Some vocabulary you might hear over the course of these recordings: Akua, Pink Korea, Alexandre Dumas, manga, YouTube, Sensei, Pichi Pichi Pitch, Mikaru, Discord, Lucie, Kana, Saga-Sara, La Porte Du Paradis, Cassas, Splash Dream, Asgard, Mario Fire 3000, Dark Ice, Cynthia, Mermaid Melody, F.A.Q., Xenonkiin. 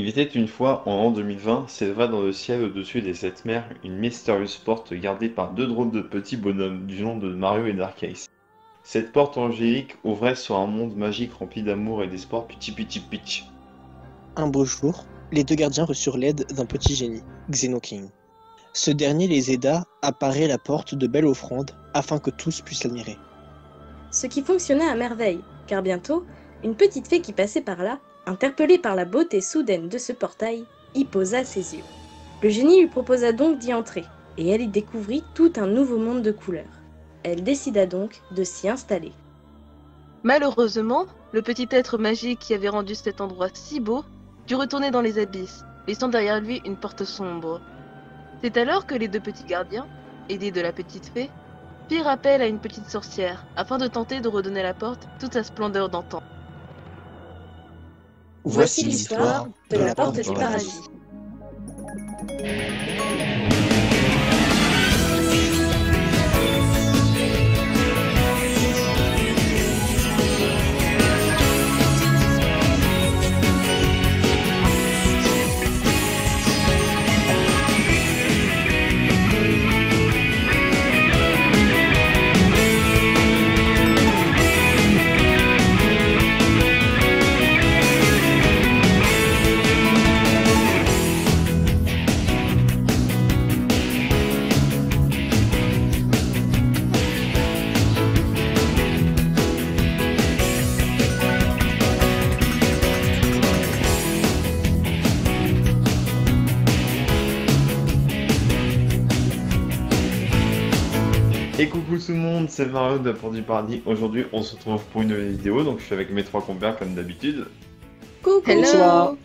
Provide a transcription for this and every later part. Il était une fois, en l'an 2020, s'éleva dans le ciel au-dessus des sept mers une mystérieuse porte gardée par deux drôles de petits bonhommes du nom de Mario et Dark Ice. Cette porte angélique ouvrait sur un monde magique rempli d'amour et d'espoir. Pichi Pichi Pitch. Un beau jour, les deux gardiens reçurent l'aide d'un petit génie, Xenonkiin. Ce dernier les aida à parer la porte de belles offrandes afin que tous puissent l'admirer. Ce qui fonctionna à merveille, car bientôt, une petite fée qui passait par là, interpellée par la beauté soudaine de ce portail, y posa ses yeux. Le génie lui proposa donc d'y entrer, et elle y découvrit tout un nouveau monde de couleurs. Elle décida donc de s'y installer. Malheureusement, le petit être magique qui avait rendu cet endroit si beau dut retourner dans les abysses, laissant derrière lui une porte sombre. C'est alors que les deux petits gardiens, aidés de la petite fée, firent appel à une petite sorcière afin de tenter de redonner à la porte toute sa splendeur d'antan. Voici l'histoire de la Porte du Paradis. Et coucou tout le monde, c'est Mario de La Porte Du Paradis. Aujourd'hui, on se retrouve pour une nouvelle vidéo, donc je suis avec mes trois compères comme d'habitude. Coucou. Hello.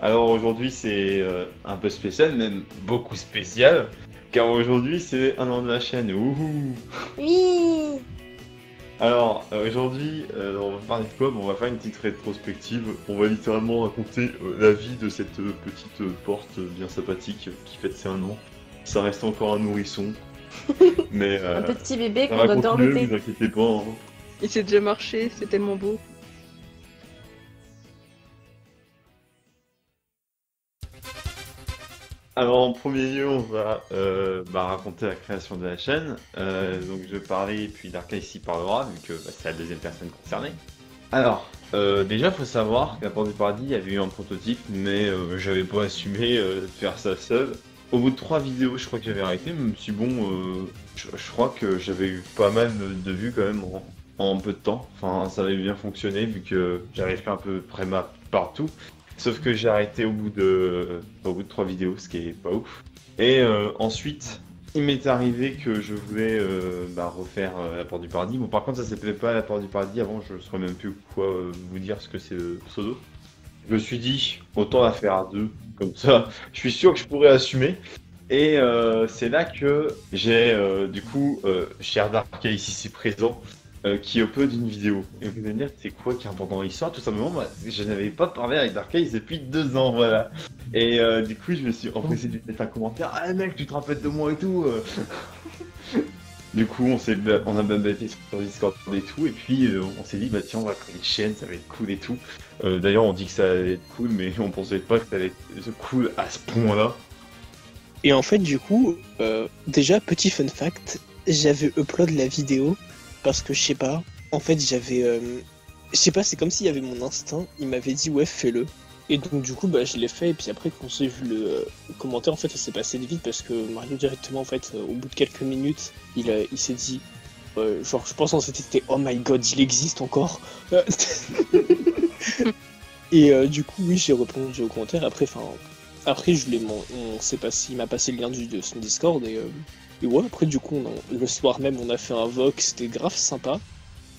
Alors aujourd'hui, c'est un peu spécial, même beaucoup spécial, car aujourd'hui, c'est un an de la chaîne. Wouhou. Oui. Alors aujourd'hui, on va parler de quoi? On va faire une petite rétrospective. On va littéralement raconter la vie de cette petite porte bien sympathique qui fête ses 1 an. Ça reste encore un nourrisson. Mais un petit bébé qu'on doit dorloter. Vous inquiétez pas, hein. Il s'est déjà marché, c'est tellement beau. Alors en premier lieu, on va raconter la création de la chaîne. Donc je vais parler, puis Dark Ice parlera, vu que c'est la deuxième personne concernée. Alors, déjà faut savoir qu'à La Porte du Paradis, il y avait eu un prototype, mais j'avais pas assumé de faire ça seul. Au bout de 3 vidéos, je crois que j'avais arrêté, même si bon, je crois que j'avais eu pas mal de vues quand même en peu de temps. Enfin, ça avait bien fonctionné vu que j'avais fait un peu près ma partout. Sauf que j'ai arrêté au bout de 3 vidéos, ce qui est pas ouf. Et ensuite, il m'est arrivé que je voulais refaire La Porte du Paradis. Bon, par contre, ça s'appelait pas La Porte du Paradis avant, je ne saurais même plus quoi vous dire ce que c'est le pseudo. Je me suis dit, autant la faire à deux, comme ça, je suis sûr que je pourrais assumer. Et c'est là que j'ai, cher Dark ici présent, qui est au peu d'une vidéo. Et vous allez me dire, c'est quoi qui est important dans l'histoire? Tout simplement, moi, je n'avais pas parlé avec Dark Ice depuis 2 ans, voilà. Et je me suis empressé de lui mettre un commentaire, « Ah mec, tu te rappelles de moi et tout !» Du coup, on a babatté sur Discord et tout, et puis on s'est dit, bah tiens, on va créer une chaîne, ça va être cool et tout. D'ailleurs, on dit que ça allait être cool, mais on pensait pas que ça allait être cool à ce point-là. Et en fait, du coup, déjà, petit fun fact, j'avais upload la vidéo, parce que je sais pas, en fait, j'avais... je sais pas, c'est comme s'il y avait mon instinct, il m'avait dit, ouais, fais-le. Et donc, du coup, bah, je l'ai fait, et puis après, quand j'ai vu le commentaire, en fait, ça s'est passé vite, parce que Mario, directement, en fait, au bout de quelques minutes, il s'est dit, je pense en c'était, oh my god, il existe encore. Et du coup, oui, j'ai répondu au commentaire. Après, on s'est passé, il m'a passé le lien de son Discord, et ouais, après, du coup, le soir même, on a fait un vox, c'était grave sympa.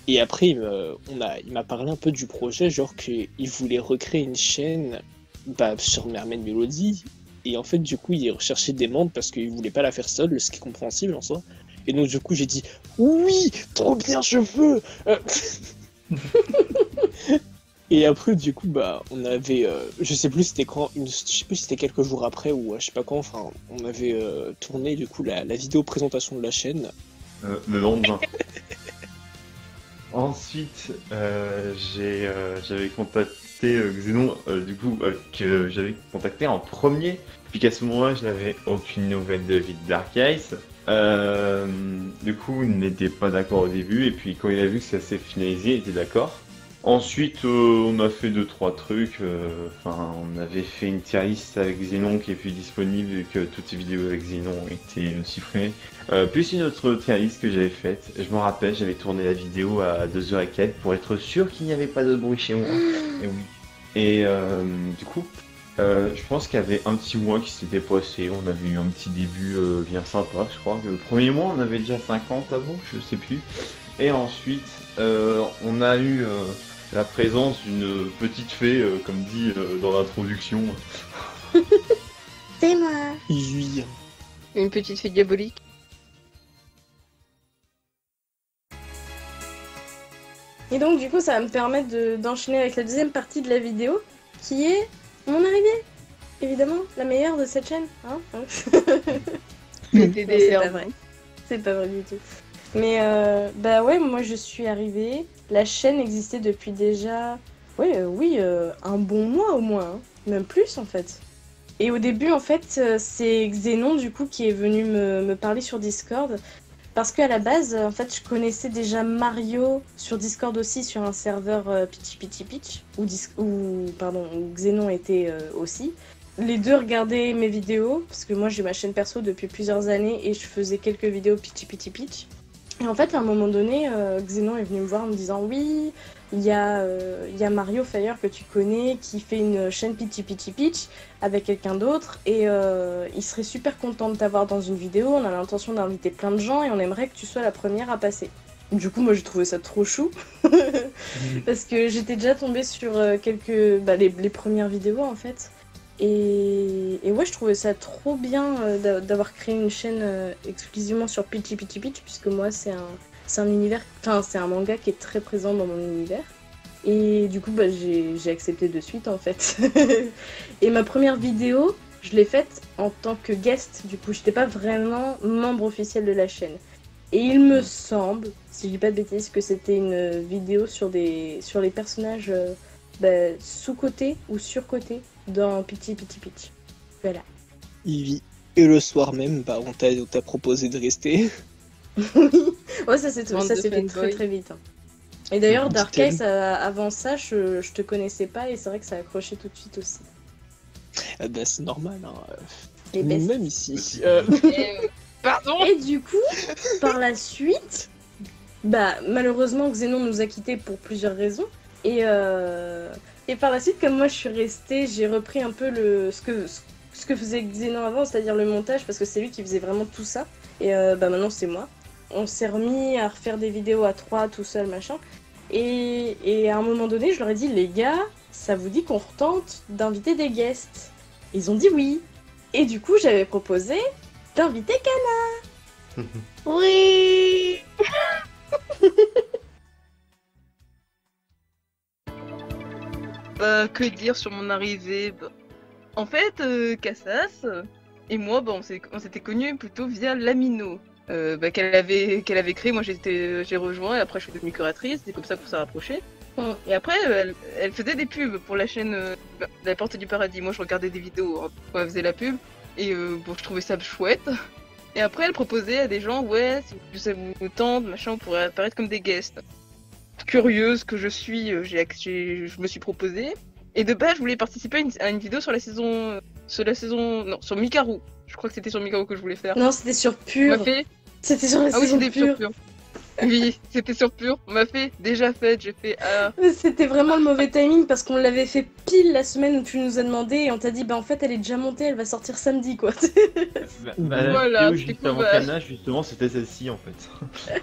Et après, il m'a parlé un peu du projet, genre qu'il voulait recréer une chaîne sur Mermaid Melody. Et en fait, du coup, il recherchait des membres parce qu'il voulait pas la faire seul, ce qui est compréhensible en soi. Et donc, du coup, j'ai dit « Oui, trop bien, je veux !» Et après, du coup, on avait, je sais plus si c'était quelques jours après ou je sais pas quand, enfin, on avait tourné, du coup, la vidéo présentation de la chaîne. Le lendemain. Ensuite, j'avais contacté Xenon, que j'avais contacté en premier, puis qu'à ce moment-là, je n'avais aucune nouvelle de vie de Dark Ice. Du coup, il n'était pas d'accord au début, et puis quand il a vu que ça s'est finalisé, il était d'accord. Ensuite, on a fait 2-3 trucs, on avait fait une tier list avec Xenon qui est plus disponible et que toutes les vidéos avec Xenon étaient chiffrées. Plus une autre tier list que j'avais faite, je m'en rappelle, j'avais tourné la vidéo à 2h15 pour être sûr qu'il n'y avait pas de bruit chez moi. Et oui. Et du coup, je pense qu'il y avait un petit mois qui s'était passé, on avait eu un petit début bien sympa, je crois. Le premier mois, on avait déjà 50 avant, je sais plus. Et ensuite, on a eu... la présence d'une petite fée, comme dit dans l'introduction. C'est moi. Oui. Une petite fée diabolique. Et donc du coup ça va me permettre d'enchaîner avec la deuxième partie de la vidéo, qui est mon arrivée. Évidemment, la meilleure de cette chaîne. Hein, c'est pas vrai. C'est pas vrai du tout. Mais bah ouais, moi je suis arrivée, la chaîne existait depuis déjà, un bon mois au moins, hein. Même plus en fait. Et au début en fait, c'est Xenon du coup qui est venu me parler sur Discord, parce qu'à la base, en fait, je connaissais déjà Mario sur Discord aussi, sur un serveur Pichi Pichi Pitch, où Xenon était aussi. Les deux regardaient mes vidéos, parce que moi j'ai ma chaîne perso depuis plusieurs années et je faisais quelques vidéos Pichi Pichi Pitch. Et en fait, à un moment donné, Xenon est venu me voir en me disant « Oui, il y a Mario Fire que tu connais qui fait une chaîne Pichi Pichi Pitch avec quelqu'un d'autre et il serait super content de t'avoir dans une vidéo, on a l'intention d'inviter plein de gens et on aimerait que tu sois la première à passer. » Du coup, moi j'ai trouvé ça trop chou parce que j'étais déjà tombée sur les premières vidéos en fait. Et ouais, je trouvais ça trop bien d'avoir créé une chaîne exclusivement sur Pichi Pichi Pitch, puisque moi c'est un manga qui est très présent dans mon univers. Et du coup, j'ai accepté de suite en fait. Et ma première vidéo, je l'ai faite en tant que guest, du coup, j'étais pas vraiment membre officiel de la chaîne. Et il me semble, si je dis pas de bêtises, que c'était une vidéo sur les personnages sous-cotés ou sur-cotés dans Pichi Pichi Pitch. Voilà. Ivy. Et le soir même, on t'a proposé de rester. Ouais, ça s'est fait très très vite. Hein. Et d'ailleurs, Dark Ice, avant ça, je te connaissais pas et c'est vrai que ça a accroché tout de suite aussi. Ah bah c'est normal, hein. Et même ici. Pardon. Et du coup, par la suite, malheureusement Xenon nous a quittés pour plusieurs raisons. Et par la suite, comme moi je suis restée, j'ai repris un peu ce que faisait Xenon avant, c'est-à-dire le montage, parce que c'est lui qui faisait vraiment tout ça. Et maintenant c'est moi. On s'est remis à refaire des vidéos à 3 tout seul, machin. Et à un moment donné, je leur ai dit, les gars, ça vous dit qu'on retente d'inviter des guests? Ils ont dit oui. Et du coup, j'avais proposé d'inviter Kana. Oui. Que dire sur mon arrivée? En fait, Cassas et moi, on s'était connus plutôt via l'amino qu'elle avait créé. Moi, j'ai rejoint, et après, je suis devenue curatrice. C'est comme ça qu'on s'est rapprochés. Et après, elle faisait des pubs pour la chaîne La Porte Du Paradis. Moi, je regardais des vidéos, hein, quand elle faisait la pub. Et je trouvais ça chouette. Et après, elle proposait à des gens, ouais, si ça vous tente, machin, on pourrait apparaître comme des guests. Curieuse que je suis, je me suis proposée. Et de base, je voulais participer à une vidéo sur la saison... sur Mikaru. Je crois que c'était sur Mikaru que je voulais faire. Non, c'était sur Pure. C'était sur la saison Pure. Oui, c'était sur Pure. On m'a fait, déjà faite, j'ai fait... C'était vraiment le mauvais timing parce qu'on l'avait fait pile la semaine où tu nous as demandé et on t'a dit, en fait, elle est déjà montée, elle va sortir samedi, quoi. Voilà, juste avant Kana, justement, c'était celle-ci, en fait.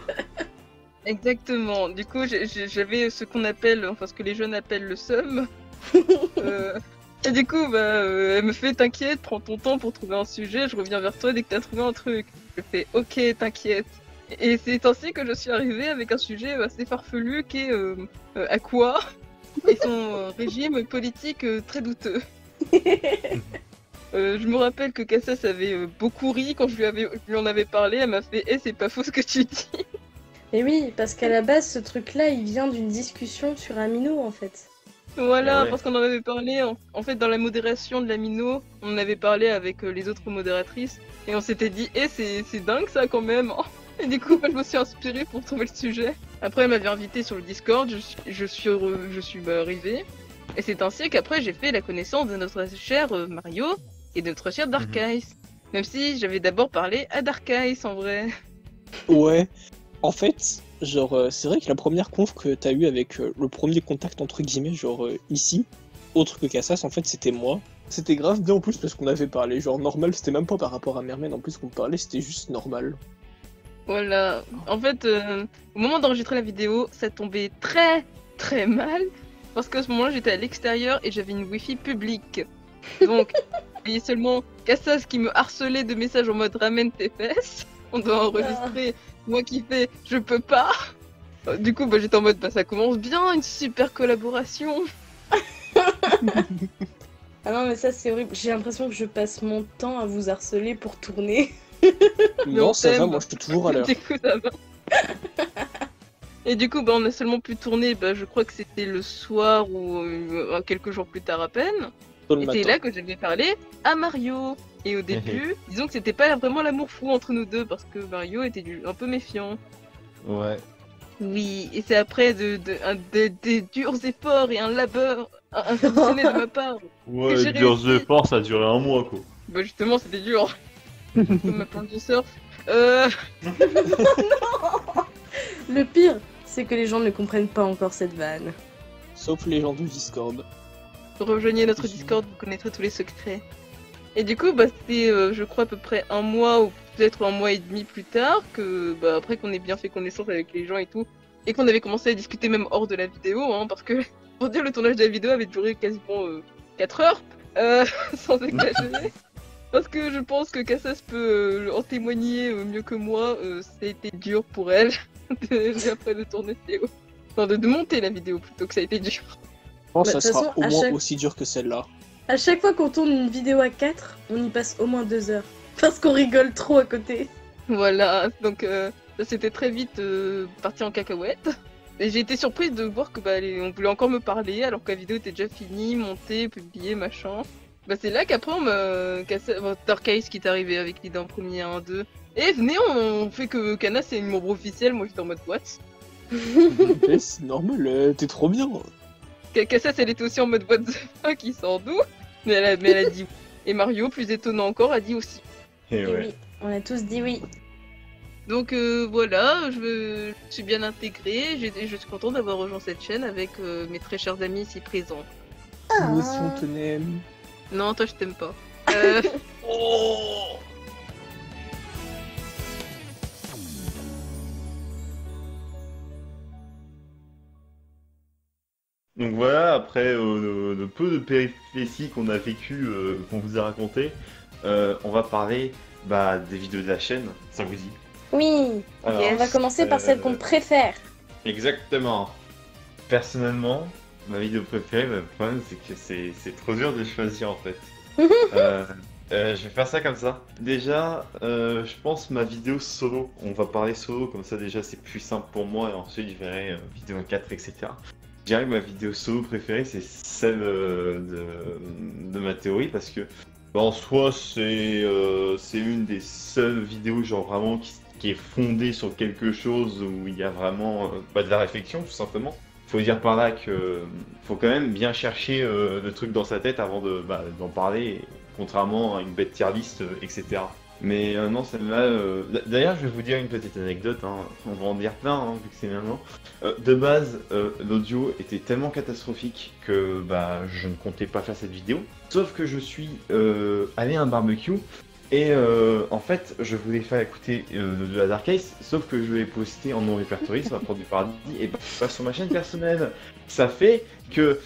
Exactement, du coup j'avais ce qu'on appelle, ce que les jeunes appellent le seum. Et du coup elle me fait, t'inquiète, prends ton temps pour trouver un sujet, je reviens vers toi dès que t'as trouvé un truc. Je fais ok, t'inquiète. Et c'est ainsi que je suis arrivée avec un sujet assez farfelu qui est Akua et son régime politique très douteux. Je me rappelle que Cassas avait beaucoup ri quand je lui en avais parlé, elle m'a fait « Eh, c'est pas faux ce que tu dis !» Et oui, parce qu'à la base, ce truc-là, il vient d'une discussion sur Amino, en fait. Voilà, ouais. Parce qu'on en avait parlé, en fait, dans la modération de l'Amino, on en avait parlé avec les autres modératrices, et on s'était dit, eh, c'est dingue ça, quand même. Et du coup, je me suis inspirée pour trouver le sujet. Après, elle m'avait invitée sur le Discord, je suis arrivée, et c'est ainsi qu'après, j'ai fait la connaissance de notre cher Mario et de notre cher Dark Ice. Même si j'avais d'abord parlé à Dark Ice, en vrai. Ouais. En fait, genre, c'est vrai que la première conf que t'as eu avec le premier contact, entre guillemets, genre, ici, autre que Cassas, en fait, c'était moi. C'était grave bien en plus parce qu'on avait parlé, genre, normal, c'était même pas par rapport à Mermaid, en plus qu'on parlait, c'était juste normal. Voilà. En fait, au moment d'enregistrer la vidéo, ça tombait très, très mal, parce qu'à ce moment-là, j'étais à l'extérieur et j'avais une Wi-Fi publique. Donc, il y avait seulement Cassas qui me harcelait de messages en mode « ramène tes fesses ». On doit enregistrer, moi qui fais, je peux pas. Du coup, bah, j'étais en mode, bah, ça commence bien, une super collaboration. Ah non, mais ça, c'est horrible. J'ai l'impression que je passe mon temps à vous harceler pour tourner. Non, ça va, moi, je suis toujours à l'heure. Du coup, ça va. Et du coup, bah, on a seulement pu tourner, bah, je crois que c'était le soir ou quelques jours plus tard à peine. Et c'est là que j'avais parlé à Mario. Et au début, disons que c'était pas vraiment l'amour fou entre nous deux, parce que Mario était un peu méfiant. Ouais. Oui, et c'est après des durs efforts et un labeur inconditionné de ma part. Ouais, les durs efforts, ça a duré un mois, quoi. Bah justement, c'était dur. Ma plante de surf. Non. Le pire, c'est que les gens ne comprennent pas encore cette vanne. Sauf les gens du Discord. Rejoignez notre Discord, vous connaîtrez tous les secrets. Et du coup, bah, c'était, je crois, à peu près un mois ou peut-être un mois et demi plus tard, que bah, après qu'on ait bien fait connaissance avec les gens et tout, et qu'on avait commencé à discuter même hors de la vidéo, hein, parce que, pour dire, le tournage de la vidéo avait duré quasiment 4 heures, sans exagérer. Parce que je pense que Cassas peut en témoigner mieux que moi, c'était dur pour elle, après de tourner la vidéo. Enfin, de monter la vidéo plutôt, que ça a été dur. Je pense que ça sera au moins aussi dur que celle-là. À chaque fois qu'on tourne une vidéo à 4, on y passe au moins 2 heures. Parce qu'on rigole trop à côté. Voilà, donc c'était très vite parti en cacahuète. Et j'ai été surprise de voir que bah, on voulait encore me parler alors que la vidéo était déjà finie, montée, publiée, machin. Bah, c'est là qu'après on m'a cassé Dark Ice qui est arrivé avec l'idée en premier 1-2. Et venez, on fait que Kana c'est une membre officielle, moi j'étais en mode what. C'est normal, t'es trop bien. Cassas elle était aussi en mode what the fuck, il sort d'où. Mais elle a dit oui. Et Mario, plus étonnant encore, a dit aussi. Et ouais. Oui, on a tous dit oui. Donc voilà, je suis bien intégrée, je suis contente d'avoir rejoint cette chaîne avec mes très chers amis ici présents. Ah. Nous aussi on te n'aime. Non, toi je t'aime pas. Oh. Donc voilà, après le peu de péripéties qu'on a vécu, qu'on vous a raconté, on va parler bah, des vidéos de la chaîne, ça vous dit? Oui. Alors, on va commencer par celle qu'on préfère. Exactement. Personnellement, ma vidéo préférée, le problème c'est que c'est trop dur de choisir en fait. Je vais faire ça comme ça. Déjà, je pense ma vidéo solo, on va parler solo, comme ça déjà c'est plus simple pour moi et ensuite je verrai vidéo 4, etc. Je dirais que ma vidéo solo préférée c'est celle de ma théorie parce que bah, en soi c'est une des seules vidéos genre vraiment qui est fondée sur quelque chose où il y a vraiment bah, de la réflexion tout simplement. Faut dire par là que faut quand même bien chercher le truc dans sa tête avant de bah, d'en parler contrairement à une bête tier list etc. Mais non, celle-là... D'ailleurs, je vais vous dire une petite anecdote, hein. On va en dire plein, hein, vu que c'est maintenant. De base, l'audio était tellement catastrophique que bah, je ne comptais pas faire cette vidéo. Sauf que je suis allé à un barbecue, et en fait, je voulais faire écouter de la Dark Ice, sauf que je l'ai posté en non répertorié sur La Porte Du Paradis, et pas sur ma chaîne personnelle. Ça fait que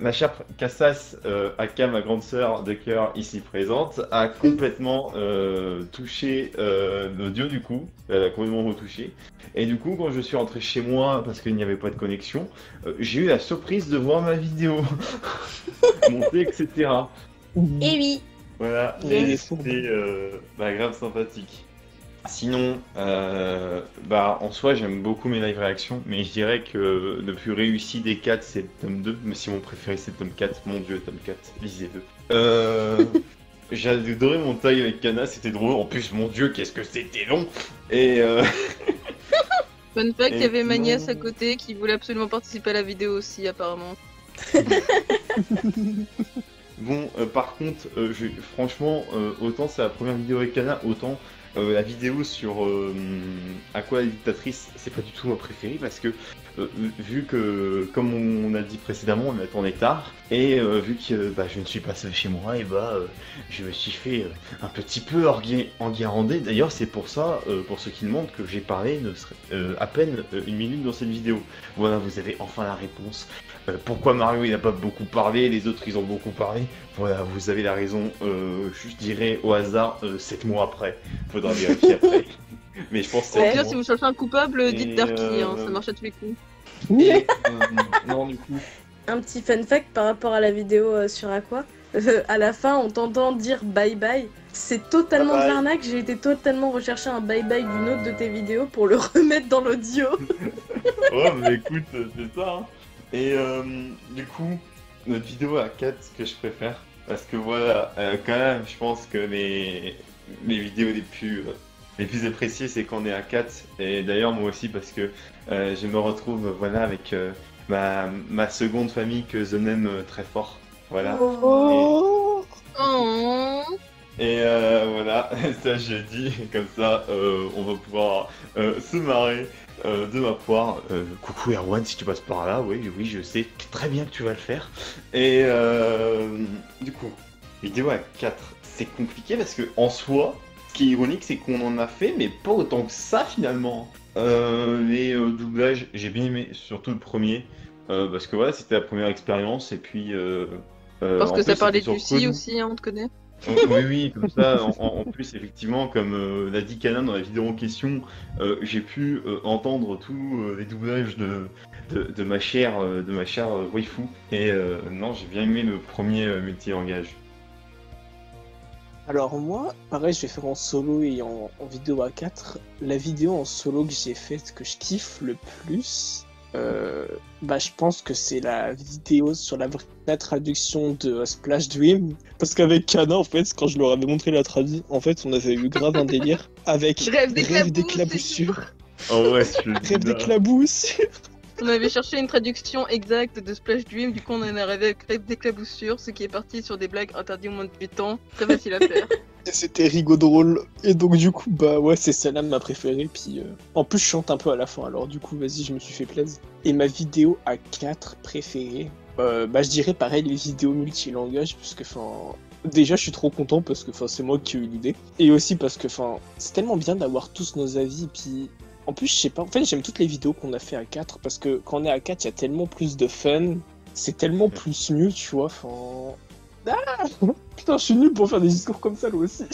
ma chère Cassas, aka ma grande sœur de cœur ici présente, a complètement touché l'audio du coup, elle a complètement retouché. Et du coup, quand je suis rentré chez moi, parce qu'il n'y avait pas de connexion, j'ai eu la surprise de voir ma vidéo monter, etc. Et oui. Voilà, et c'était grave sympathique. Sinon, bah, en soi, j'aime beaucoup mes live réactions, mais je dirais que le plus réussi des 4, c'est le tome 2. Mais si mon préféré, c'est le tome 4. Mon dieu, tome 4, lisez-le. J'ai adoré mon taille avec Kana, c'était drôle. En plus, mon dieu, qu'est-ce que c'était long. Et Fun fact, il y avait ma nièce à côté qui voulait absolument participer à la vidéo aussi, apparemment. Bon, par contre, franchement, autant c'est la première vidéo avec Kana, autant la vidéo sur Akua la dictatrice, c'est pas du tout ma préférée parce que vu que, comme on a dit précédemment, on attendait tard et vu que je ne suis pas seul chez moi, et je me suis fait un petit peu enguirlandé. D'ailleurs, c'est pour ça, pour ceux qui demandent, que j'ai parlé à peine une minute dans cette vidéo. Voilà, vous avez enfin la réponse. Pourquoi Mario il n'a pas beaucoup parlé, les autres ils ont beaucoup parlé. Voilà, vous avez la raison, je dirais au hasard 7 mois après. Faudra vérifier après. Mais je pense que c'est... Si vous cherchez un coupable, dites Dark Ice, hein, ça marche à tous les coups. Et, non, du coup... Un petit fun fact par rapport à la vidéo sur Aqua. À la fin, on t'entend dire bye bye. C'est totalement de l'arnaque, j'ai été totalement rechercher un bye bye d'une autre de tes vidéos pour le remettre dans l'audio. Oh, mais écoute, c'est ça. Hein. Et du coup, notre vidéo à 4, ce que je préfère. Parce que voilà, quand même, je pense que les vidéos les plus appréciées, c'est qu'on est à 4. Et d'ailleurs, moi aussi, parce que je me retrouve avec ma seconde famille que je n'aime très fort. Voilà. Oh. Et voilà, ça je dis, comme ça, on va pouvoir se marrer. De ma poire, coucou Erwan si tu passes par là, oui je sais très bien que tu vas le faire. Et du coup, vidéo à 4, c'est compliqué parce que en soi, ce qui est ironique c'est qu'on en a fait mais pas autant que ça finalement. Les doublages, j'ai bien aimé, surtout le premier, parce que voilà c'était la première expérience et puis... parce que ça parlait de Lucie aussi, hein, on te connaît. Oui, comme ça, en plus, effectivement, comme l'a dit Kana dans la vidéo en question, j'ai pu entendre tous les doublages de ma chère waifu. Et non, j'ai bien aimé le premier multilangage. Alors moi, pareil, je vais faire en solo et en vidéo A4. La vidéo en solo que j'ai faite, que je kiffe le plus, je pense que c'est la vidéo sur la traduction de Splash Dream, parce qu'avec Kana, en fait, quand je leur avais montré la traduction, en fait, on avait eu grave un délire avec rêve d'éclaboussure. Oh ouais, rêve d'éclaboussure. On avait cherché une traduction exacte de Splash Dream, du coup on en est arrivé avec rêve d'éclaboussure, ce qui est parti sur des blagues interdites au moins de 8 ans, très facile à faire. C'était rigolo drôle, et donc du coup, ouais, c'est celle-là ma préférée, puis en plus je chante un peu à la fin, alors du coup, vas-y, je me suis fait plaisir. Et ma vidéo à 4 préférée, je dirais pareil, les vidéos multilangages, parce que, enfin, déjà je suis trop content, parce que, enfin, c'est moi qui ai eu l'idée, et aussi parce que, enfin, c'est tellement bien d'avoir tous nos avis, puis... En plus, je sais pas, en fait, j'aime toutes les vidéos qu'on a fait à 4, parce que quand on est à 4, il y a tellement plus de fun, c'est tellement plus mieux, tu vois, enfin... Ah putain, je suis nul pour faire des discours comme ça, là aussi.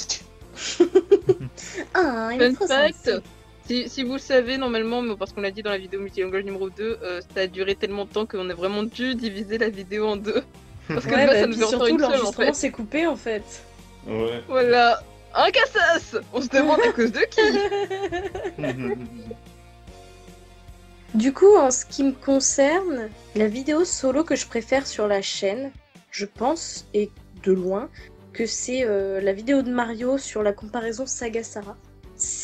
Ah, il fun fact, si vous le savez, normalement, parce qu'on l'a dit dans la vidéo multilangage numéro 2, ça a duré tellement de temps qu'on a vraiment dû diviser la vidéo en deux. Parce que ouais, là, ça nous surtout, l'enregistrement s'est coupé, en fait. Ouais. Voilà. Un Cassas! On se demande à cause de qui? Du coup, en ce qui me concerne, la vidéo solo que je préfère sur la chaîne, je pense, et de loin, que c'est la vidéo de Mario sur la comparaison Saga-Sara.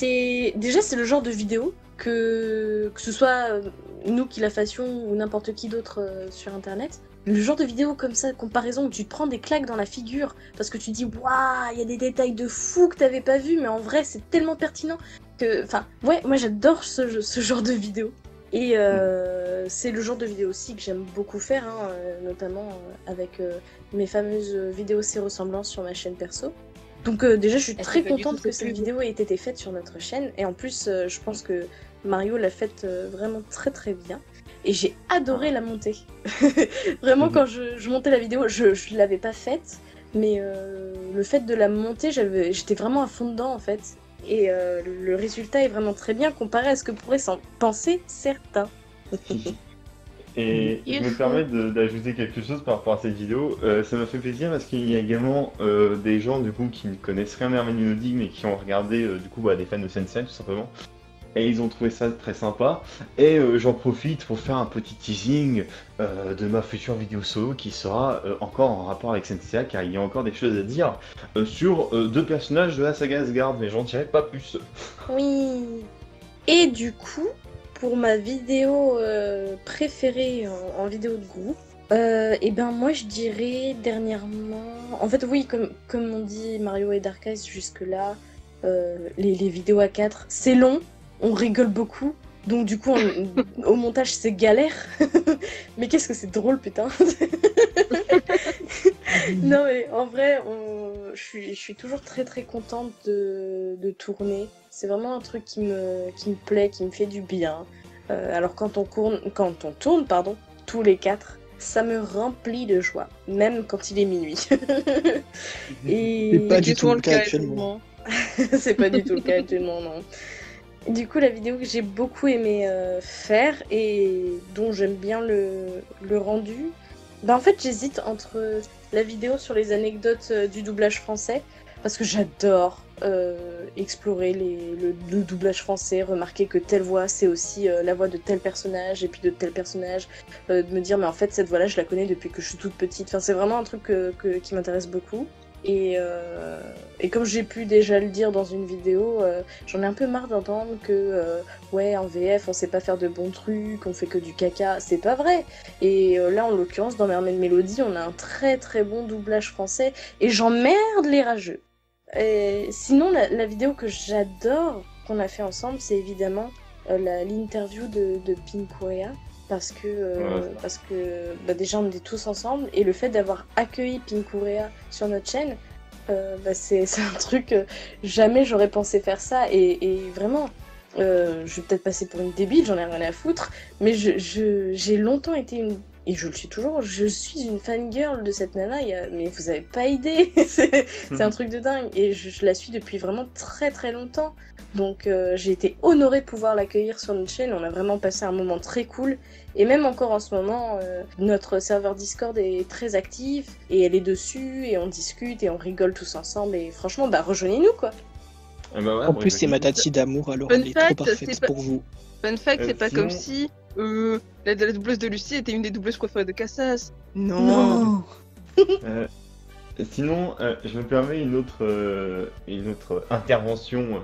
Déjà, c'est le genre de vidéo que ce soit nous qui la fassions ou n'importe qui d'autre sur internet, le genre de vidéo comme ça, comparaison, où tu te prends des claques dans la figure, parce que tu dis « Waouh, il y a des détails de fou que t'avais pas vu, mais en vrai, c'est tellement pertinent que... » Enfin, ouais, moi j'adore ce genre de vidéo. Et c'est le genre de vidéo aussi que j'aime beaucoup faire, hein, notamment avec mes fameuses vidéos ces ressemblances sur ma chaîne perso. Donc déjà, je suis très contente que cette vidéo ait été faite sur notre chaîne, et en plus, je pense que Mario l'a faite vraiment très très bien. Et j'ai adoré la monter. Vraiment, quand je montais la vidéo, je l'avais pas faite, mais le fait de la monter, j'étais vraiment à fond dedans, en fait. Et le résultat est vraiment très bien comparé à ce que pourraient s'en penser certains. Et je me permets d'ajouter quelque chose par rapport à cette vidéo. Ça m'a fait plaisir parce qu'il y a également des gens du coup qui ne connaissent rien à Mermaid Melody mais qui ont regardé du coup des fans de Sensei tout simplement. Et ils ont trouvé ça très sympa. Et j'en profite pour faire un petit teasing de ma future vidéo solo qui sera encore en rapport avec Cynthia, car il y a encore des choses à dire sur deux personnages de la saga Asgard, mais j'en dirai pas plus. Oui. Et du coup, pour ma vidéo préférée en vidéo de goût, et ben moi je dirais dernièrement... En fait oui, comme on dit Mario et Dark Ice jusque-là, les vidéos à 4, c'est long. On rigole beaucoup, donc du coup au montage c'est galère, mais qu'est-ce que c'est drôle putain. Non mais en vrai, je suis toujours très contente de tourner, c'est vraiment un truc qui me plaît, qui me fait du bien. Alors quand on tourne pardon, tous les quatre, ça me remplit de joie, même quand il est minuit. Et c'est pas du tout le cas actuellement. C'est pas du tout le cas actuellement, non. Du coup, la vidéo que j'ai beaucoup aimé faire et dont j'aime bien le rendu, en fait j'hésite entre la vidéo sur les anecdotes du doublage français, parce que j'adore explorer le doublage français, remarquer que telle voix c'est aussi la voix de tel personnage et puis de tel personnage, de me dire mais en fait cette voix-là je la connais depuis que je suis toute petite, enfin c'est vraiment un truc qui m'intéresse beaucoup. Et comme j'ai pu déjà le dire dans une vidéo, j'en ai un peu marre d'entendre que ouais, en VF on sait pas faire de bons trucs, on fait que du caca, c'est pas vrai. Et là en l'occurrence dans Mermaid Melody on a un très bon doublage français et j'emmerde les rageux. Et sinon la vidéo que j'adore qu'on a fait ensemble, c'est évidemment l'interview de Pink Korea. Parce que déjà on est tous ensemble et le fait d'avoir accueilli Pink Korea sur notre chaîne, c'est un truc jamais j'aurais pensé faire ça, et vraiment je vais peut-être passer pour une débile, j'en ai rien à foutre, mais j'ai longtemps été une, et je le suis toujours, je suis une fangirl de cette nana, mais vous avez pas idée. c'est un truc de dingue et je la suis depuis vraiment très longtemps. Donc j'ai été honorée de pouvoir l'accueillir sur notre chaîne, on a vraiment passé un moment très cool. Et même encore en ce moment, notre serveur Discord est très actif, et elle est dessus, et on discute, et on rigole tous ensemble, et franchement, rejoignez-nous quoi. En plus c'est ma tati d'amour, alors elle est trop parfaite pour vous. Fun fact, c'est pas comme si la doubleuse de Lucie était une des doubleuses préférées de Cassas. Non. Sinon, je me permets une autre intervention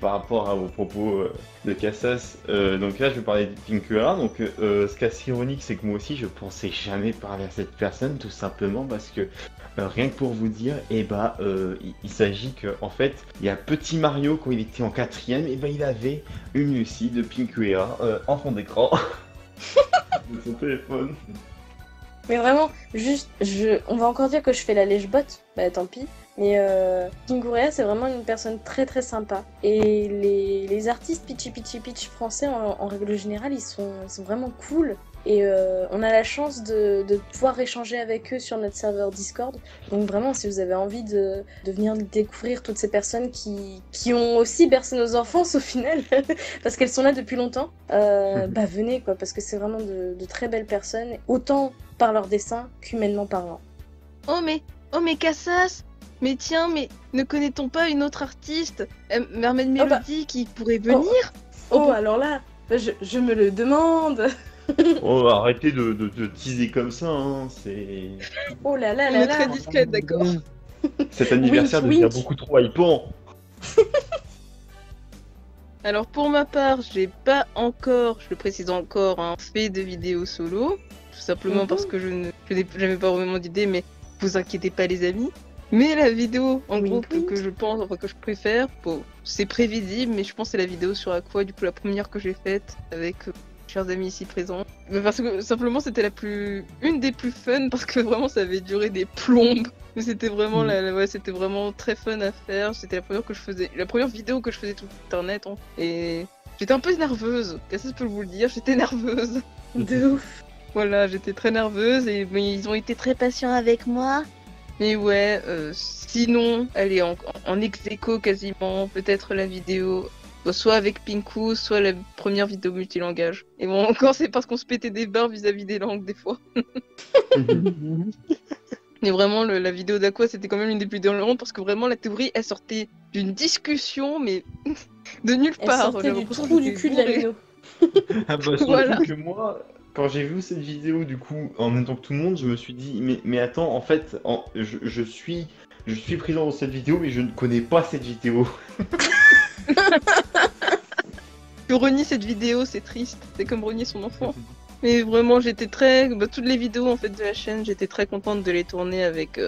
par rapport à vos propos de Cassas. Donc là, je vais parler de Pink Korea. Donc, ce qui est ironique, c'est que moi aussi, je pensais jamais parler à cette personne, tout simplement parce que rien que pour vous dire, il s'agit que, en fait, il y a petit Mario quand il était en 4ème, il avait une Lucie de Pink Korea en fond d'écran de son téléphone. Mais vraiment, juste, on va encore dire que je fais la lèche-botte, tant pis, mais Pink Korea c'est vraiment une personne très sympa. Et les artistes Pichi Pichi Pitch français en règle générale, ils sont vraiment cool. Et on a la chance de pouvoir échanger avec eux sur notre serveur Discord. Donc vraiment, si vous avez envie de venir découvrir toutes ces personnes qui ont aussi bercé nos enfances au final, parce qu'elles sont là depuis longtemps, venez quoi, parce que c'est vraiment de très belles personnes, autant par leur dessin qu'humainement parlant. Oh mais Cassas, mais tiens, mais ne connaît-on pas une autre artiste, Mermaid Melody, qui pourrait venir? Alors là, je me le demande. Oh, arrêtez de teaser comme ça, hein, c'est... Oh là là là là, très discrète, d'accord. Cet anniversaire devient beaucoup trop hypant. Alors pour ma part, j'ai pas encore, je le précise encore, fait de vidéo solo, tout simplement parce que je n'ai jamais pas vraiment d'idée, mais vous inquiétez pas les amis. Mais la vidéo en groupe que je pense, que je préfère, c'est prévisible, mais je pense que c'est la vidéo sur Akua, du coup la première que j'ai faite avec... chers amis ici présents, parce que simplement c'était une des plus fun, parce que vraiment ça avait duré des plombes, mais c'était vraiment c'était vraiment très fun à faire. C'était la première vidéo que je faisais tout internet, et j'étais un peu nerveuse, qu'est-ce que je peux vous le dire, j'étais nerveuse de ouf. Voilà, j'étais très nerveuse, et ils ont été très patients avec moi. Mais ouais, sinon elle est en ex-aequo quasiment, peut-être la vidéo soit avec Pinku, soit la première vidéo multilangage. Et bon, encore, c'est parce qu'on se pétait des barres vis-à-vis des langues, des fois. Mais vraiment, la vidéo d'Aqua, c'était quand même une des plus dérangeantes, parce que vraiment, la théorie, elle sortait d'une discussion, mais de nulle part. Elle sortait du trou du cul de la vidéo. Ah bah, voilà. Que moi, quand j'ai vu cette vidéo, du coup, en même temps que tout le monde, je me suis dit, mais attends, en fait, je suis présent dans cette vidéo, mais je ne connais pas cette vidéo. Que renie cette vidéo, c'est triste. C'est comme renier son enfant. Mais vraiment, j'étais très... Bah, toutes les vidéos en fait de la chaîne, j'étais très contente de les tourner avec,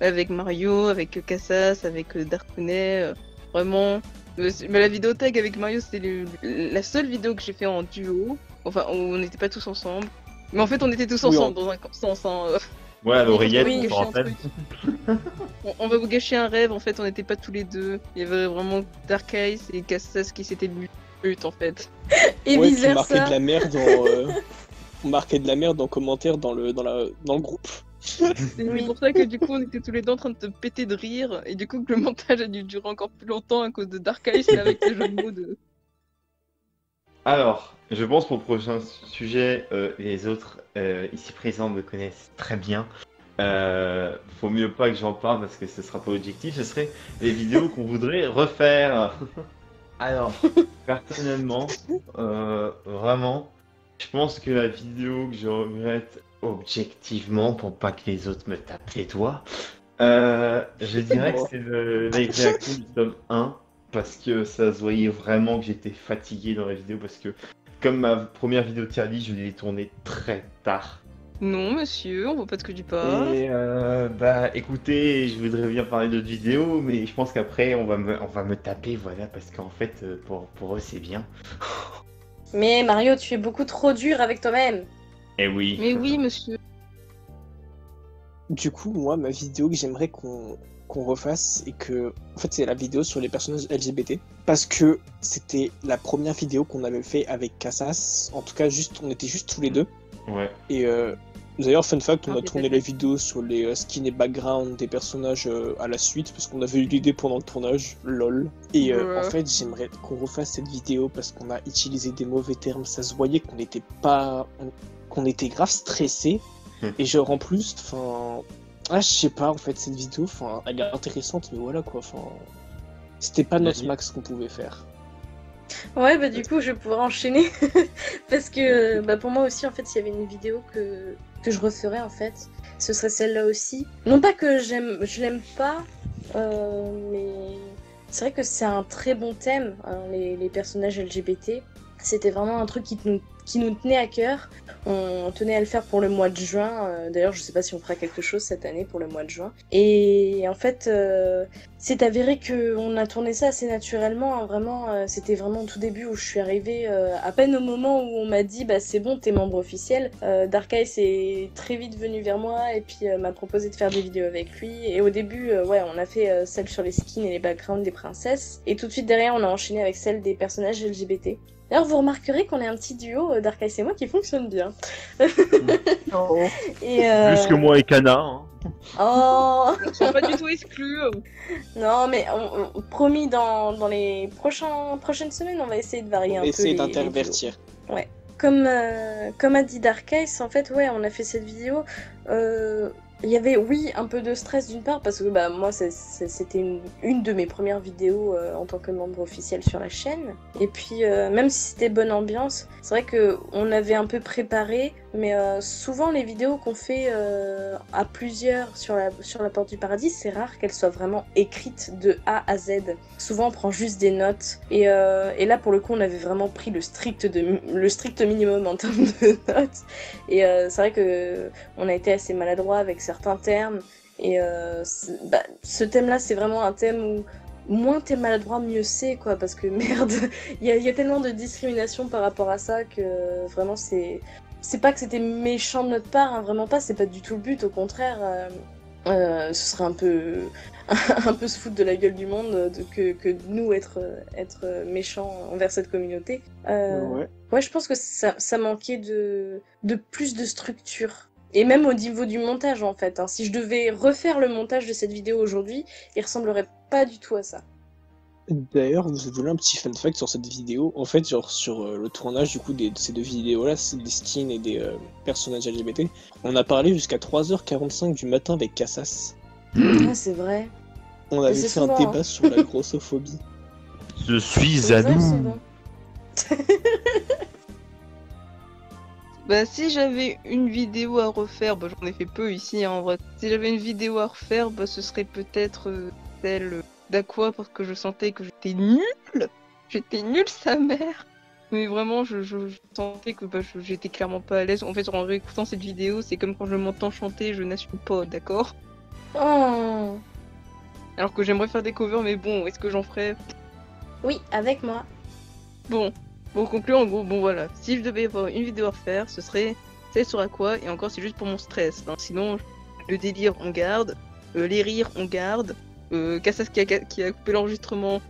avec Mario, avec Cassas, avec Darkounet. Vraiment... Mais la vidéo tag avec Mario, c'était la seule vidéo que j'ai fait en duo. Enfin, on n'était pas tous ensemble. Mais en fait, on était tous ensemble, dans un sens. Ouais, l'oreillette, oui, on s'en rappelle. On va vous gâcher un rêve, en fait, on n'était pas tous les deux. Il y avait vraiment Dark Ice et Cassas qui s'étaient mute, en fait. Et ouais, bizarre, ça. De la merde en, on marquait de la merde en commentaire dans le groupe. C'est oui. Pour ça que du coup, on était tous les deux en train de te péter de rire. Et du coup, que le montage a dû durer encore plus longtemps à cause de Dark Ice avec les jeux de mots de... Alors, je pense pour le prochain sujet, les autres ici présents me connaissent très bien. Faut mieux pas que j'en parle parce que ce sera pas objectif, ce serait les vidéos qu'on voudrait refaire. Alors, personnellement, vraiment, je pense que la vidéo que je regrette objectivement, pour pas que les autres me tapent les doigts, je dirais que c'est le live reaction du tome 1. Parce que ça se voyait vraiment que j'étais fatigué dans la vidéo, parce que comme ma première vidéo tier list, je l'ai tournée très tard. Non monsieur, on voit pas de que du pas. Et bah écoutez, je voudrais bien parler d'autres vidéos, mais je pense qu'après on va me taper, voilà, parce qu'en fait pour eux c'est bien. Mais Mario, tu es beaucoup trop dur avec toi-même. Eh oui. Mais oui monsieur. Du coup, moi, ma vidéo que j'aimerais qu'on refasse, et que en fait c'est la vidéo sur les personnages LGBT, parce que c'était la première vidéo qu'on avait fait avec Cassas, en tout cas juste on était juste tous les deux. Ouais. Et d'ailleurs fun fact, on a tourné la vidéo sur les skins et background des personnages à la suite parce qu'on avait eu l'idée pendant le tournage, lol. Et en fait j'aimerais qu'on refasse cette vidéo parce qu'on a utilisé des mauvais termes, ça se voyait qu'on était pas, qu'on était grave stressé. Et genre en plus, enfin... Ah, je sais pas, en fait, cette vidéo, enfin, elle est intéressante, mais voilà, quoi, enfin... C'était pas notre max qu'on pouvait faire. Ouais, bah du coup, je pourrais enchaîner, parce que, bah, pour moi aussi, en fait, s'il y avait une vidéo que je referais, en fait, ce serait celle-là aussi. Non pas que je l'aime pas, mais... C'est vrai que c'est un très bon thème, hein, les personnages LGBT. C'était vraiment un truc qui nous tenait à cœur. On tenait à le faire pour le mois de juin. D'ailleurs, je sais pas si on fera quelque chose cette année pour le mois de juin. Et en fait, c'est avéré qu'on a tourné ça assez naturellement. Hein. Vraiment, c'était vraiment au tout début où je suis arrivée. À peine au moment où on m'a dit « bah c'est bon, t'es membre officiel ». Dark Ice est très vite venu vers moi et puis m'a proposé de faire des vidéos avec lui. Et au début, ouais, on a fait celle sur les skins et les backgrounds des princesses. Et tout de suite derrière, on a enchaîné avec celle des personnages LGBT. D'ailleurs, vous remarquerez qu'on est un petit duo, Dark Ice et moi, qui fonctionne bien. Oh. Et plus que moi et Kana. Hein. Oh. Ils sont pas du tout exclus. Non, mais on, promis, dans les prochaines semaines, on va essayer de varier un peu. Essayer d'intervertir. Ouais. Comme a dit Dark Ice, en fait, ouais, on a fait cette vidéo. Il y avait, oui, un peu de stress d'une part, parce que bah moi, c'était une de mes premières vidéos en tant que membre officiel sur la chaîne. Et puis, même si c'était bonne ambiance, c'est vrai qu'on avait un peu préparé, mais souvent les vidéos qu'on fait à plusieurs sur la Porte du Paradis, c'est rare qu'elles soient vraiment écrites de A à Z. Souvent, on prend juste des notes. Et là, pour le coup, on avait vraiment pris le strict minimum en termes de notes. Et c'est vrai qu'on a été assez maladroit avec certains termes, et bah, ce thème là c'est vraiment un thème où moins t'es maladroit mieux c'est, quoi, parce que merde, il y a tellement de discrimination par rapport à ça que vraiment c'est pas que c'était méchant de notre part, hein, vraiment pas, c'est pas du tout le but, au contraire, ce serait un peu se foutre de la gueule du monde que nous être méchants envers cette communauté. Ouais, je pense que ça manquait de plus de structure. Et même au niveau du montage, en fait, hein. Si je devais refaire le montage de cette vidéo aujourd'hui, il ressemblerait pas du tout à ça. D'ailleurs, je voulais un petit fun fact sur cette vidéo. En fait, genre sur le tournage du coup de ces deux vidéos-là, c'est des skins et des personnages LGBT. On a parlé jusqu'à 3h45 du matin avec Cassas. Ah, c'est vrai. On avait fait souvent, un débat sur la grossophobie. Je suis à nous. Bah si j'avais une vidéo à refaire, bah j'en ai fait peu ici hein, en vrai. Si j'avais une vidéo à refaire, bah ce serait peut-être celle d'Aqua parce que je sentais que j'étais nulle. J'étais nulle sa mère. Mais vraiment je sentais que bah, j'étais clairement pas à l'aise. En fait en réécoutant cette vidéo, c'est comme quand je m'entends chanter, je n'assume pas, d'accord. Oh. Alors que j'aimerais faire des covers, mais bon, est-ce que j'en ferais? Oui, avec moi. Bon. Pour conclure, en gros, bon voilà, si je devais avoir une vidéo à refaire, ce serait celle sur Aqua, et encore c'est juste pour mon stress. Hein. Sinon, le délire on garde, les rires on garde, Cassas qui a coupé l'enregistrement,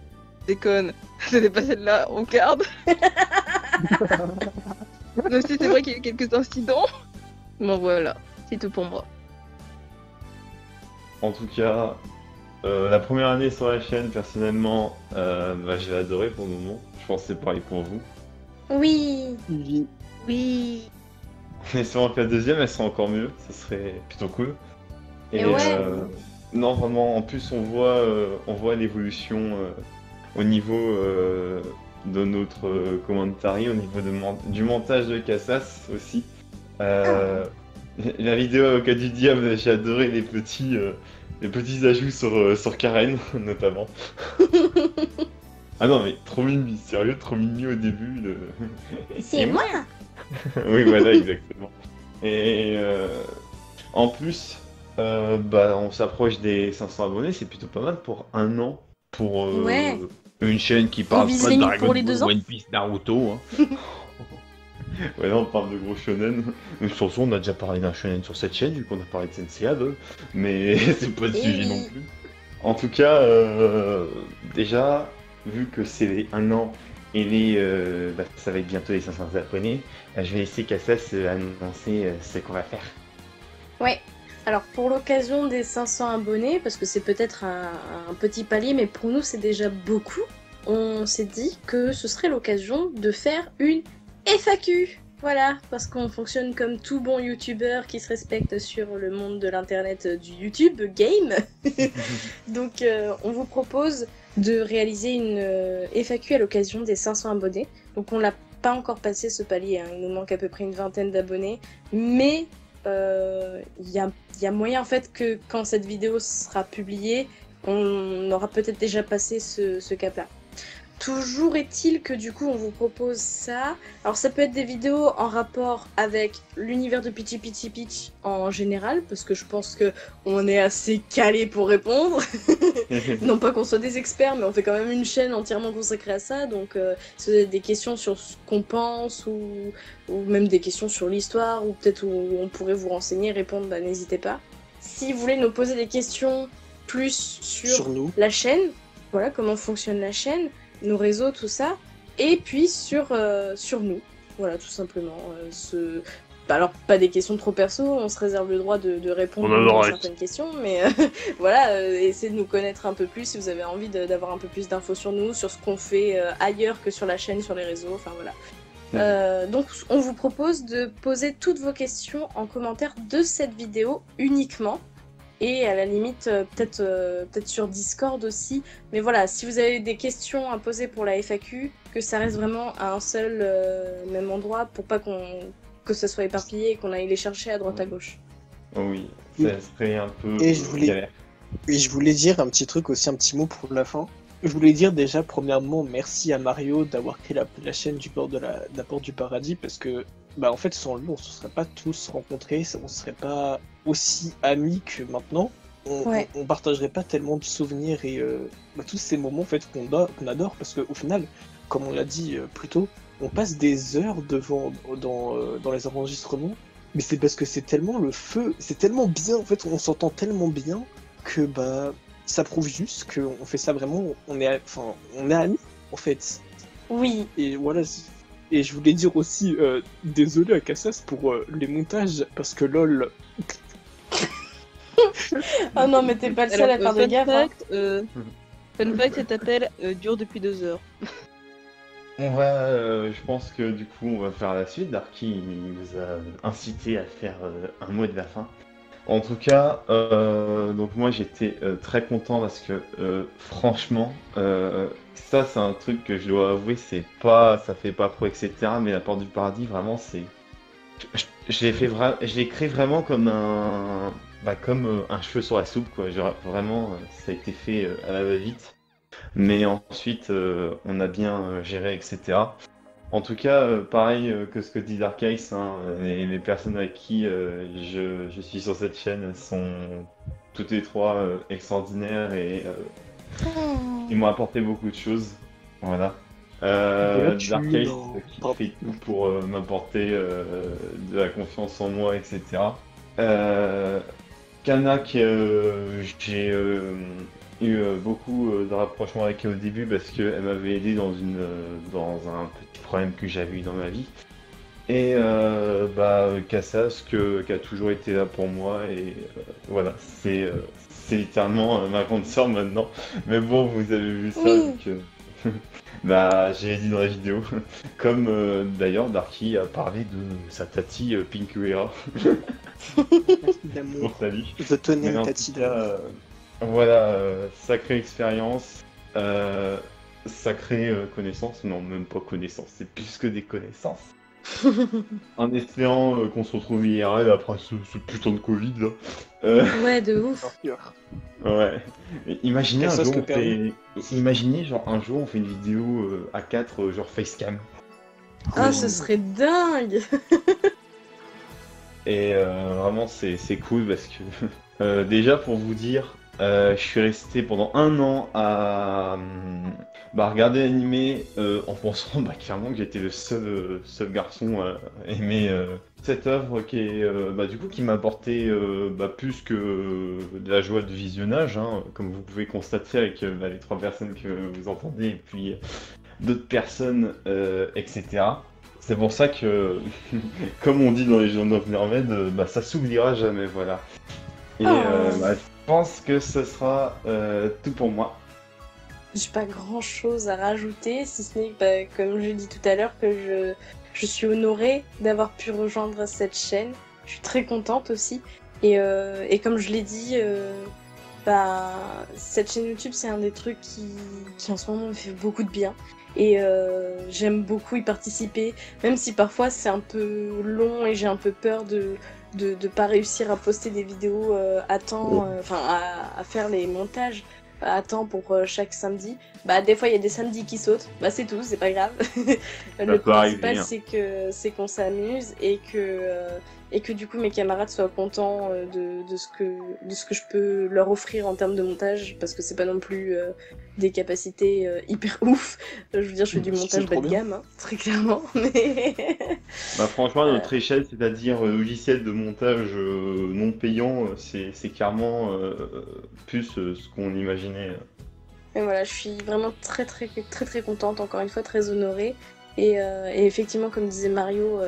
déconne, c'était pas celle-là, on garde. Même si c'est vrai qu'il y a eu quelques incidents. Bon voilà, c'est tout pour moi. En tout cas, la première année sur la chaîne, personnellement, bah, j'ai adoré pour le moment. Je pense que c'est pareil pour vous. Oui. Oui. Oui. Mais sûrement que la deuxième, elle sera encore mieux. Ça serait plutôt cool. Et ouais. Non, vraiment, en plus, on voit l'évolution au niveau de notre commentary, au niveau du montage de Cassas aussi. La vidéo au cas du diable, j'ai adoré les petits ajouts sur Karen, notamment. Ah non, mais trop mimi, sérieux, trop mimi au début. C'est moi. Oui, voilà, exactement. Et en plus, bah, on s'approche des 500 abonnés, c'est plutôt pas mal pour un an. Pour ouais. Une chaîne qui parle pas de Dragon Ball, One Piece, Naruto. Hein. Ouais, là on parle de gros shonen. Mais surtout, on a déjà parlé d'un shonen sur cette chaîne, vu qu'on a parlé de Sensei, mais c'est pas le sujet non plus. En tout cas, déjà, vu que c'est un an et bah, ça va être bientôt les 500 abonnés, je vais laisser Cassas annoncer ce qu'on va faire. Ouais, alors pour l'occasion des 500 abonnés, parce que c'est peut-être un petit palier, mais pour nous c'est déjà beaucoup, on s'est dit que ce serait l'occasion de faire une FAQ. Voilà, parce qu'on fonctionne comme tout bon youtubeur qui se respecte sur le monde de l'internet du YouTube game. Donc on vous propose de réaliser une FAQ à l'occasion des 500 abonnés. Donc on l'a pas encore passé ce palier, hein. Il nous manque à peu près une vingtaine d'abonnés. Mais il y a moyen en fait que quand cette vidéo sera publiée, on aura peut-être déjà passé ce cap-là. Toujours est-il que du coup on vous propose ça. Alors ça peut être des vidéos en rapport avec l'univers de Pichi Pichi Pitch en général, parce que je pense qu'on est assez calé pour répondre. Non pas qu'on soit des experts, mais on fait quand même une chaîne entièrement consacrée à ça, donc si vous avez des questions sur ce qu'on pense, ou même des questions sur l'histoire, ou peut-être où on pourrait vous renseigner, répondre, bah, n'hésitez pas. Si vous voulez nous poser des questions plus sur nous, la chaîne, voilà comment fonctionne la chaîne, nos réseaux, tout ça, et puis sur nous, voilà, tout simplement. Alors, pas des questions trop perso, on se réserve le droit de répondre à certaines questions, mais voilà, essayez de nous connaître un peu plus si vous avez envie d'avoir un peu plus d'infos sur nous, sur ce qu'on fait ailleurs que sur la chaîne, sur les réseaux, enfin voilà. Ouais. Donc, on vous propose de poser toutes vos questions en commentaire de cette vidéo uniquement. Et à la limite, peut-être sur Discord aussi. Mais voilà, si vous avez des questions à poser pour la FAQ, que ça reste vraiment à un seul même endroit pour pas que ça soit éparpillé et qu'on aille les chercher à droite à gauche. Oui, ça serait un peu... Et je voulais dire un petit truc aussi, un petit mot pour la fin. Je voulais dire déjà, premièrement, merci à Mario d'avoir créé la chaîne du bord de la Porte du Paradis, parce que, bah en fait, sans lui, on se serait pas tous rencontrés, on serait pas aussi amis que maintenant, on partagerait pas tellement de souvenirs et bah, tous ces moments en fait, qu'on adore, parce qu'au final, comme on l'a dit plus tôt, on passe des heures dans les enregistrements, mais c'est parce que c'est tellement le feu, c'est tellement bien, en fait, on s'entend tellement bien que, bah... ça prouve juste qu'on fait ça vraiment, on est amis, en fait. Oui. Et voilà, et je voulais dire aussi, désolé à Cassas pour les montages, parce que lol... Oh non, mais t'es pas le seul à faire des gaffes, hein. Fun fact, cet appel dure depuis 2 heures. On va, je pense que du coup on va faire la suite. Darky nous a incité à faire un mot de la fin. En tout cas, donc moi j'étais très content parce que franchement, ça c'est un truc que je dois avouer, c'est pas, ça fait pas pro etc. Mais La Porte du Paradis vraiment c'est, je l'ai créé vraiment comme un, comme un cheveu sur la soupe quoi. Vraiment, ça a été fait à la va-vite. Mais ensuite, on a bien géré, etc. En tout cas, pareil que ce que dit Dark Ice, hein, les personnes avec qui je suis sur cette chaîne sont toutes les trois extraordinaires et ils m'ont apporté beaucoup de choses. Voilà. Dark Ice qui fait tout pour m'apporter de la confiance en moi, etc. Kana que j'ai... eu beaucoup de rapprochement avec elle au début parce qu'elle m'avait aidé dans une dans un petit problème que j'avais eu dans ma vie et Cassas qui a toujours été là pour moi et voilà c'est littéralement ma grande sœur maintenant mais bon vous avez vu ça oui. Donc, j'ai dit dans la vidéo comme d'ailleurs Darky a parlé de sa tati Pink Korea d'amour je tenais une tati d'amour. Voilà, sacrée expérience, sacrée connaissance, non même pas connaissance, c'est plus que des connaissances. En espérant qu'on se retrouve IRL après ce putain de Covid là. Ouais, de ouf. Ouais, imaginez un jour, imaginez genre un jour on fait une vidéo à 4 genre facecam. Ah ce serait dingue. Et vraiment c'est cool parce que déjà pour vous dire, je suis resté pendant 1 an à regarder l'animé en pensant clairement que j'étais le seul garçon à aimer cette œuvre qui est du coup qui m'a apporté plus que de la joie de visionnage, hein, comme vous pouvez constater avec les 3 personnes que vous entendez et puis d'autres personnes, etc. C'est pour ça que, comme on dit dans les Legend of Mermaid, ça s'oubliera jamais, voilà. Et je pense que ce sera tout pour moi. J'ai pas grand chose à rajouter, si ce n'est comme je l'ai dit tout à l'heure, que je suis honorée d'avoir pu rejoindre cette chaîne. Je suis très contente aussi. Et comme je l'ai dit, cette chaîne YouTube, c'est un des trucs qui en ce moment me fait beaucoup de bien. Et j'aime beaucoup y participer, même si parfois c'est un peu long et j'ai un peu peur de pas réussir à poster des vidéos à temps, à faire les montages à temps pour chaque samedi. Des fois il y a des samedis qui sautent, c'est tout, c'est pas grave. Le principal c'est qu'on s'amuse et que du coup mes camarades soient contents de ce que je peux leur offrir en termes de montage, parce que c'est pas non plus des capacités hyper ouf. Je veux dire, je fais du montage bas de gamme, hein, très clairement. Mais... franchement, à notre échelle, c'est-à-dire logiciel de montage non payant, c'est clairement plus ce qu'on imaginait. Et voilà, je suis vraiment très contente, encore une fois, très honorée. Et effectivement, comme disait Mario,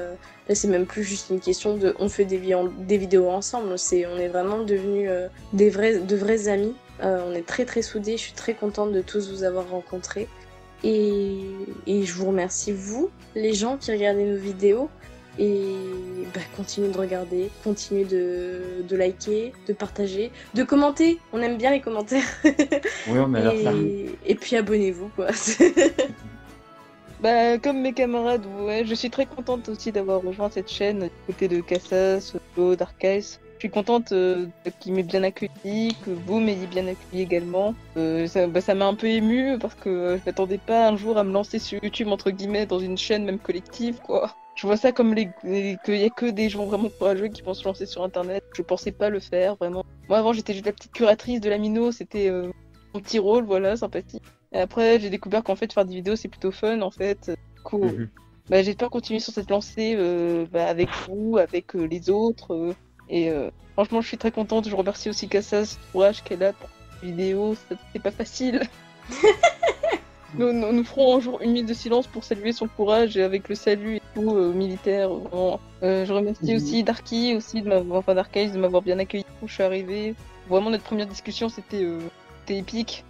là c'est même plus juste une question de on fait des vidéos ensemble, on est vraiment devenus de vrais amis, on est très soudés, je suis très contente de tous vous avoir rencontrés et je vous remercie vous, les gens qui regardez nos vidéos et continuez de regarder, continuez de liker, de partager, de commenter, on aime bien les commentaires. Oui, on adore ça. Et puis abonnez-vous quoi. Comme mes camarades, ouais, je suis très contente aussi d'avoir rejoint cette chaîne du côté de Cassas, Solo, Dark Ice. Je suis contente qu'ils m'aient bien accueilli, que vous m'ayez bien accueilli également. Ça m'a un peu émue parce que je m'attendais pas un jour à me lancer sur YouTube, entre guillemets, dans une chaîne même collective, quoi. Je vois ça comme qu'il n'y a que des gens vraiment courageux qui vont se lancer sur Internet. Je pensais pas le faire, vraiment. Moi, avant, j'étais juste la petite curatrice de la Mino, c'était mon petit rôle, voilà, sympathique. Et après, j'ai découvert qu'en fait, faire des vidéos, c'est plutôt fun, en fait. Du coup, j'espère continuer sur cette lancée avec vous, avec les autres. Franchement, je suis très contente. Je remercie aussi Cassas, le courage qu'elle a pour cette vidéo. C'est pas facile. Nous ferons un jour une minute de silence pour saluer son courage avec le salut et tout, militaire. Vraiment. Je remercie aussi Darky, Dark Ice, de m'avoir bien accueilli. Je suis arrivée. Vraiment, notre première discussion, c'était épique.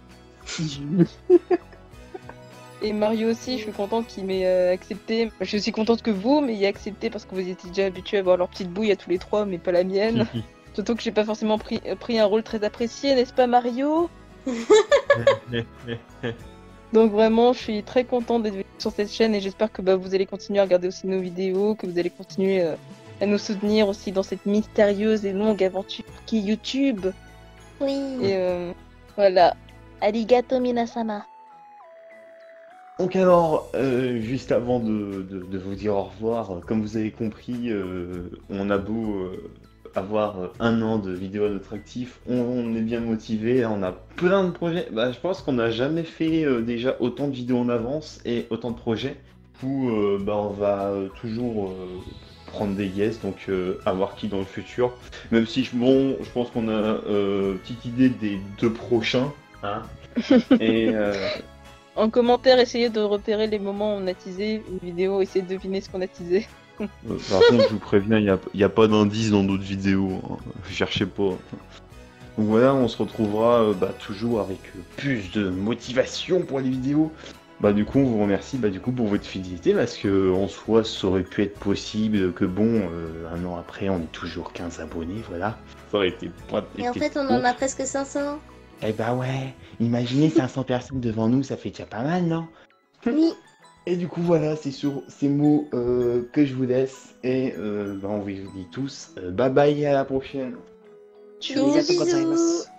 Et Mario aussi, je suis contente qu'il m'ait accepté. Je suis contente que vous m'ayez accepté parce que vous étiez déjà habitués à avoir leur petite bouille à tous les trois, mais pas la mienne. Surtout que j'ai pas forcément pris un rôle très apprécié, n'est-ce pas Mario? Donc vraiment, je suis très contente d'être sur cette chaîne et j'espère que vous allez continuer à regarder aussi nos vidéos, que vous allez continuer à nous soutenir aussi dans cette mystérieuse et longue aventure qui est YouTube. Oui. Et voilà. Arigato minasama. Donc alors, juste avant de vous dire au revoir, comme vous avez compris, on a beau avoir un an de vidéos à notre actif, on est bien motivé, on a plein de projets. Bah, je pense qu'on n'a jamais fait déjà autant de vidéos en avance et autant de projets. Du coup, on va toujours prendre des guests, donc à voir qui dans le futur. Même si, je pense qu'on a petite idée des deux prochains. Hein et... En commentaire, essayez de repérer les moments où on a teasé une vidéo, essayez de deviner ce qu'on a teasé. Par contre, je vous préviens, il n'y a pas d'indice dans d'autres vidéos, hein. Cherchez pas. Donc voilà, on se retrouvera toujours avec plus de motivation pour les vidéos. Du coup, on vous remercie pour votre fidélité, parce que en soi, ça aurait pu être possible que un an après, on est toujours 15 abonnés, voilà. Ça aurait été pas... Et en fait, on en a presque 500. Eh bah ouais, imaginez 500 personnes devant nous, ça fait déjà pas mal, non? Oui. Et du coup voilà, c'est sur ces mots que je vous laisse et on vous dit tous bye bye et à la prochaine. Bisous.